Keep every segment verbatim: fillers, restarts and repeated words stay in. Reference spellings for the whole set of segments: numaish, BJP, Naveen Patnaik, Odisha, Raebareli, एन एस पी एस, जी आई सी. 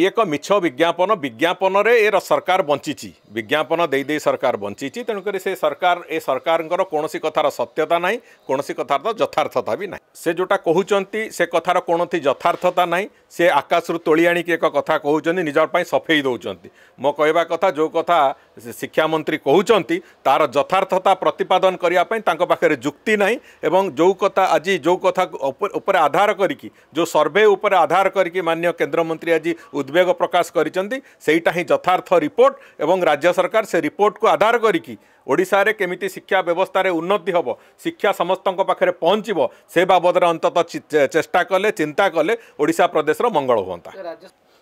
एक मिछ विज्ञापन विज्ञापन एर सरकार बंची विज्ञापन दे दे सरकार बंची तेणुकर से सरकार ए सरकार कौन सी कथार सत्यता ना कौन सी कथार यथार्थता भी ना से जोटा कहते से कथार कौन यथार्थता ना से आकाशरू तोली आणी एक कथा कहते निजरपाई सफेई दौरान मो कह कथा जो कथा शिक्षामंत्री कहते तार यथार्थता प्रतिपादन करने पाखे जुक्ति ना और जो कथा आज जो कथा उपर आधार करी जो सर्वे उपर आधार करी माननीय केन्द्रमंत्री आज उद्वेग प्रकाश करिसेंती सेइटा ही यथार्थ रिपोर्ट एवं राज्य सरकार से रिपोर्ट को आधार करिकी ओडिशा रे केमिति शिक्षा व्यवस्था रे उन्नति होबो शिक्षा समस्तक पाखे पहुँचब से बाबद अंततः चेष्टा कले चिंता कले ओडिशा प्रदेश रो मंगल होता।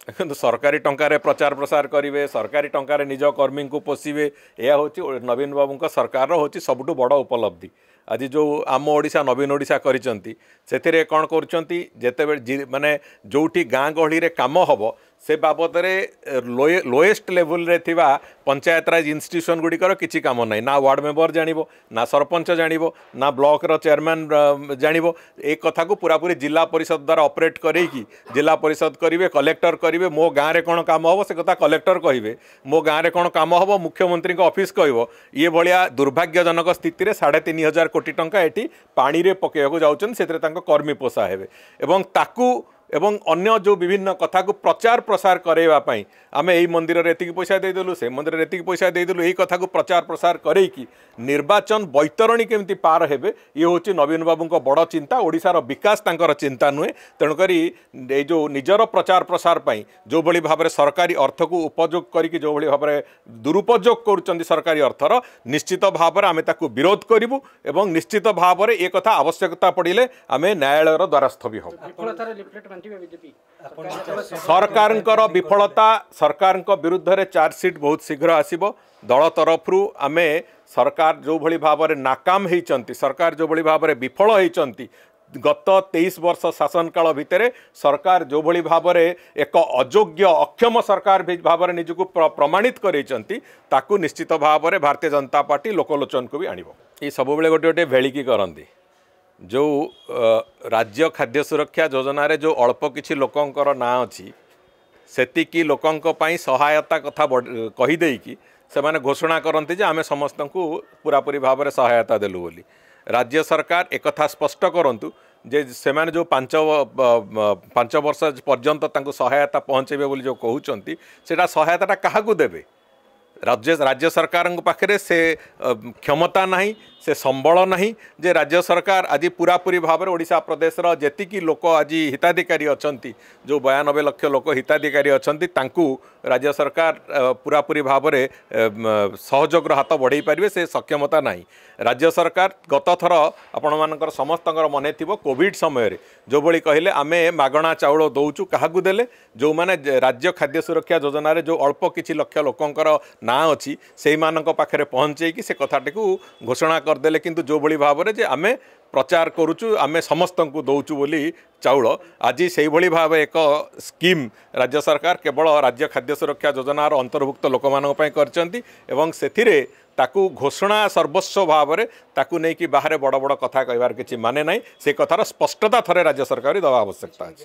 देखो सरकारी टंकार प्रचार प्रसार करेंगे सरकारी टंकार निज कर्मी को पोषिबे या हूँ नवीन बाबू सरकार हूँ सबुठ बड़ उपलब्धि आज जो आम ओडिशा नवीन ओडिशा करें कौन करते माने जो गाँ गहली काम हम से बाबद लोए लोएस्ट लेवल रे थिबा पंचायत राज इंस्टीट्यूशन गुड़िकर किसी काम ना ना वार्ड मेम्बर जानिबो ना सरपंच जानिबो ना ब्लॉक रो चेयरमैन जानिबो एक कथा को पूरापूरी जिला परिषद द्वारा ऑपरेट करेगी जिला परिषद करेंगे कलेक्टर करेंगे मो गाँव में कौन काम हम से कथा कलेक्टर कहे मो गाँव में कौन काम हम मुख्यमंत्री ऑफिस कह ये भाया दुर्भाग्यजनक स्थित साढ़े तीन हजार कोटी टंका ये पानी रे पकैवाकू जाउछन सेतरे तांको कर्मी पोषा हेबे एवं ताकू एवं अन्य जो विभिन्न कथा को प्रचार प्रसार करवाई आम यही मंदिर रेतिक पैसा देदेलु से मंदिर रेतिक पैसा देदेलु यही कथा को प्रचार प्रसार करेकी निर्वाचन बैतरणी केमती पार हेबे ये होची नवीन बाबू को बड़ चिंता ओडिशा रो विकास तांकर चिंता नुहे तेणुकर ये जो निजर प्रचार प्रसार पाई जो भली भाव सरकारी अर्थ को उपयोग करी जो भली भाव दुरुपयोग करुचंदी सरकारी अर्थर निश्चित भाव आम ताकू विरोध करूँ एवं निश्चित भाव में एक कथा आवश्यकता पड़े आम न्यायालय द्वारस्थ भी हूँ। सरकार विफलता सरकार विरुद्ध रे चार्जसीट बहुत शीघ्र आसीबो दल तरफ आमे सरकार जो भली भाव रे नाकाम होती सरकार जो भली भाव रे विफल होती गत तेईस वर्ष शासन काल भितर सरकार जो भली भाव रे एक अयोग्य अक्षम सरकार भाव रे निजकु प्रमाणित करैचंती ताकू निश्चित भाव रे भारतीय जनता पार्टी लोकलोचन को भी आणिबो। ये सब बेले गोटे गोटे भेळिकी करंदी जो राज्य खाद्य सुरक्षा योजना रे जो अल्प किछि लोकंकर ना अछि सेतिकी लोकंक पई सहायता कथा कहि देई कि से माने घोषणा करंती जे आमे समस्तन को पूरापूरी भाव रे सहायता देलु बोली राज्य सरकार एक कथा स्पष्ट करंतु जे से माने जो पांच पांच वर्ष पर्यंत तांको सहायता पहुँचेबे बोली जो कहउचंती सेटा सहायताटा काहाकू देबे राज्य राज्य सरकार पाखे से क्षमता नहीं से संबल नहीं जे राज्य सरकार आज पूरापूरी भाव में ओडिशा प्रदेश जेतिकी लोक आज हिताधिकारी अच्छा जो बयानबे लक्ष लोक हिताधिकारी अच्छा राज्य सरकार पूरापूरी भाव में सहयोग हाथ बढ़ाई पारे से सक्षमता नहीं राज्य सरकार गत थर आपण मानकर समस्त मन थी कोविड समय जो भाई कहले आम मागणा चाउल दौचु क्या देले जो मैंने राज्य खाद्य सुरक्षा योजना जो अल्प किसी लक्ष लोकंर ना अच्छी से पाखे पहुँचे कि से कथाटी को घोषणा करदेले किंतु जो भली भाव रे जे आमे प्रचार करूचु आमे समस्त को दौचु बोली चाउल आज से भाव एक स्कीम राज्य सरकार केवल राज्य खाद्य सुरक्षा योजनार अंतर्भुक्त लोक मानों पई करचंती एवं सेथिरे ताकू घोषणा सर्वस्व भाव रे ताकू नहीं कि बाहर बड़ बड़ कथा कहबार किछि माने नहीं से कथार स्पष्टता थरे राज्य सरकार दवा आवश्यकता अछि।